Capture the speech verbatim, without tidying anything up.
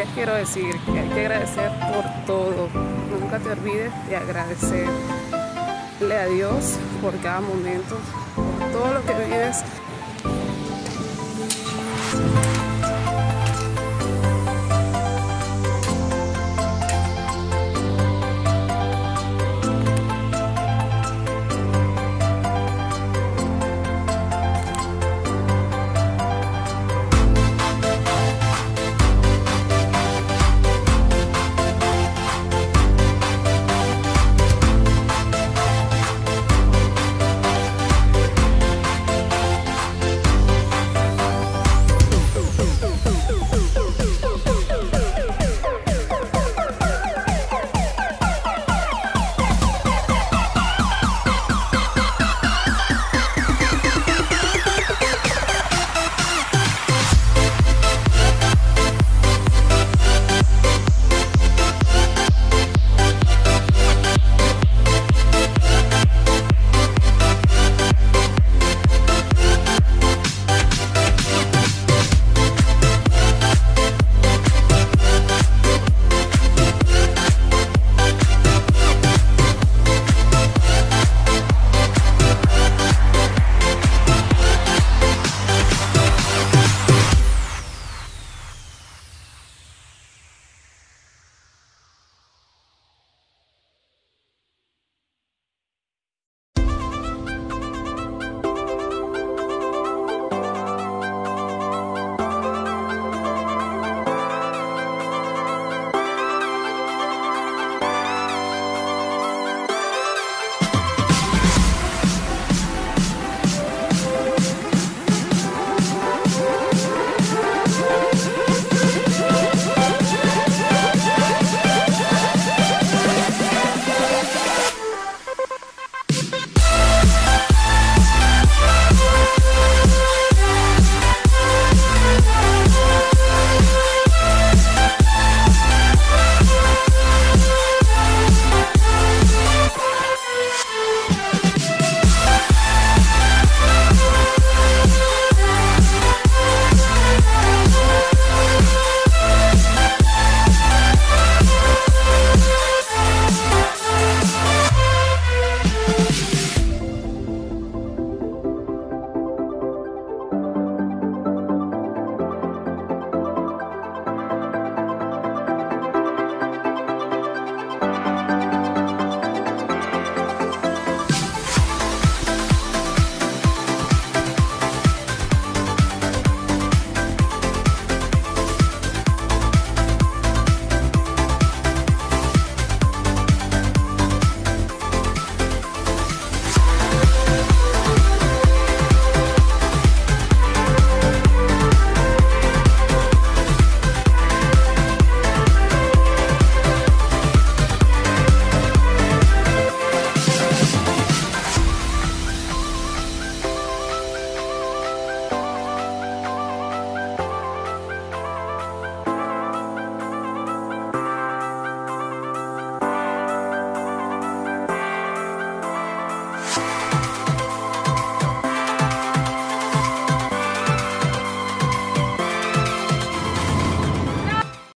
les quiero decir que hay que agradecer por todo. Nunca te olvides de agradecerle a Dios por cada momento, por todo lo que vives.